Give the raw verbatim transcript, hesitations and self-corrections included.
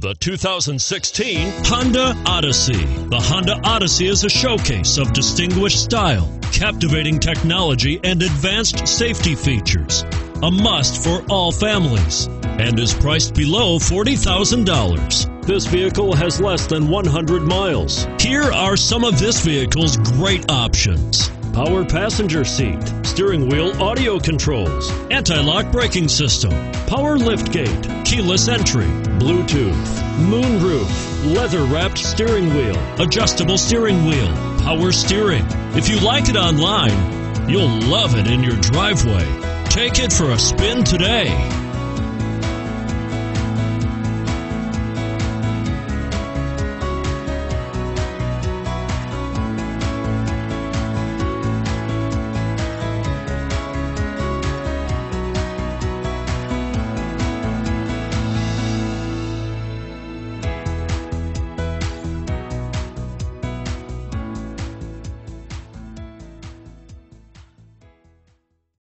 The two thousand sixteen Honda Odyssey. The Honda Odyssey is a showcase of distinguished style, captivating technology, and advanced safety features. A must for all families and is priced below forty thousand dollars. This vehicle has less than one hundred miles. Here are some of this vehicle's great options: power passenger seat, steering wheel audio controls, anti-lock braking system, power liftgate, keyless entry, Bluetooth, moonroof, leather-wrapped steering wheel, adjustable steering wheel, power steering. If you like it online, you'll love it in your driveway. Take it for a spin today.